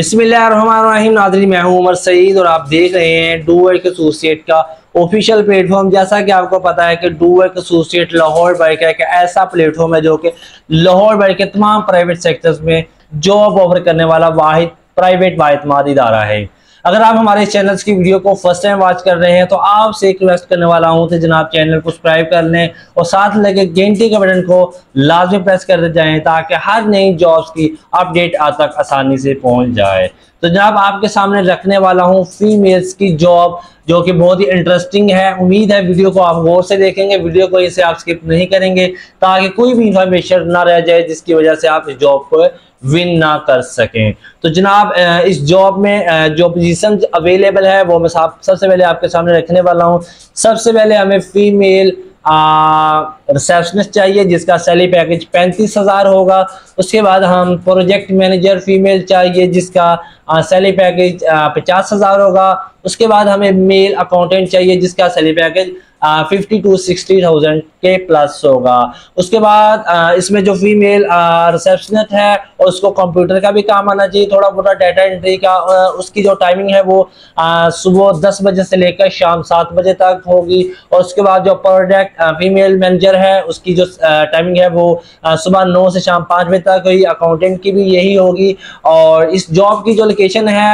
बिस्मिल्लाहिर्रहमानिर्रहीम नाज़रीन, मैं हूं उमर सईद और आप देख रहे हैं डू वर्क एसोसिएट का ऑफिशियल प्लेटफॉर्म। जैसा कि आपको पता है कि डू वर्क एसोसिएट लाहौर वर्ग का एक ऐसा प्लेटफॉर्म है जो कि लाहौर वर्ग के तमाम प्राइवेट सेक्टर्स में जॉब ऑफर करने वाला वाहिद प्राइवेट बाएतमाद इदारा है। अगर आप हमारे चैनल्स की वीडियो को फर्स्ट टाइम वॉच कर रहे हैं तो आपसे रिक्वेस्ट करने वाला हूं कि जनाब चैनल को सब्सक्राइब कर लें और साथ लगे घंटी के बटन को लाजमी प्रेस कर दे जाएं ताकि हर नई जॉब्स की अपडेट आप तक आसानी से पहुंच जाए। तो जनाब आपके सामने रखने वाला हूं फीमेल्स की जॉब जो कि बहुत ही इंटरेस्टिंग है। उम्मीद है वीडियो को आप गौर से देखेंगे, वीडियो को इसे आप स्किप नहीं करेंगे ताकि कोई भी इंफॉर्मेशन ना रह जाए जिसकी वजह से आप इस जॉब को विन ना कर सकें। तो जनाब इस जॉब में जो पोजीशन अवेलेबल है वो मैं सबसे पहले आपके सामने रखने वाला हूं। सबसे पहले हमें फीमेल रिसेप्शनिस्ट चाहिए जिसका सैलरी पैकेज 35,000 होगा। उसके बाद हम प्रोजेक्ट मैनेजर फीमेल चाहिए जिसका सैलरी पैकेज 50,000 होगा। उसके बाद हमें मेल अकाउंटेंट चाहिए जिसका सैलरी पैकेज 50,000 to 60,000 के प्लस होगा। उसके बाद इसमें जो फीमेल रिसेप्शनिस्ट है और उसको कंप्यूटर का भी काम आना चाहिए, थोड़ा बहुत डाटा एंट्री का। उसकी जो टाइमिंग है वो सुबह 10 बजे से लेकर शाम 7 बजे तक होगी। और उसके बाद जो प्रोडक्ट फीमेल मैनेजर है उसकी जो टाइमिंग है वो सुबह 9 से शाम 5 बजे तक होगी। अकाउंटेंट की भी यही होगी। और इस जॉब की जो लोकेशन है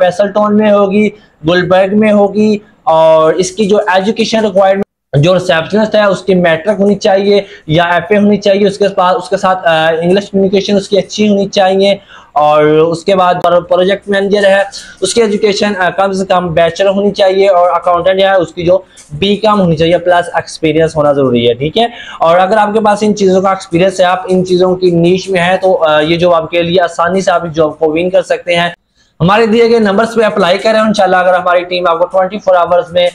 फैसल टाउन में होगी, गुलबर्ग में होगी। और इसकी जो एजुकेशन रिक्वायरमेंट जो रिसेप्शनिस्ट है उसकी मैट्रिक होनी चाहिए या एफए होनी चाहिए। उसके साथ इंग्लिश कम्युनिकेशन उसकी अच्छी होनी चाहिए। और उसके बाद प्रोजेक्ट मैनेजर है उसकी एजुकेशन कम से कम बैचलर होनी चाहिए। और अकाउंटेंट है उसकी जो बीकॉम होनी चाहिए प्लस एक्सपीरियंस होना ज़रूरी है, ठीक है। और अगर आपके पास इन चीज़ों का एक्सपीरियंस है, आप इन चीज़ों की नीच में है तो ये जॉब आपके लिए आसानी से आप इस जॉब को विन कर सकते हैं। हमारे दिए गए नंबर्स पे अप्लाई करें। इंशाल्लाह अगर हमारी टीम आपको 24 आवर्स में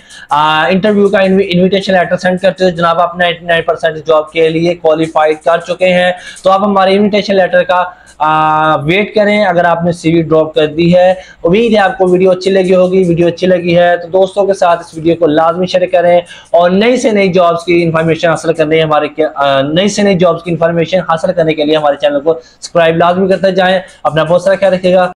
इंटरव्यू का इनविटेशन लेटर सेंड करते हो जनाब आप 99% जॉब के लिए क्वालिफाइड कर चुके हैं तो आप हमारे इनविटेशन लेटर का वेट करें। अगर आपने सीवी ड्रॉप कर दी है, उम्मीद है आपको वीडियो अच्छी लगी होगी। वीडियो अच्छी लगी है तो दोस्तों के साथ इस वीडियो को लाजमी शेयर करें और नई से नई जॉब्स की इंफॉर्मेशन हासिल करने के लिए हमारे चैनल को सब्सक्राइब लाजमी करते जाएँ। अपना बहुत सारा ख्याल रखिएगा।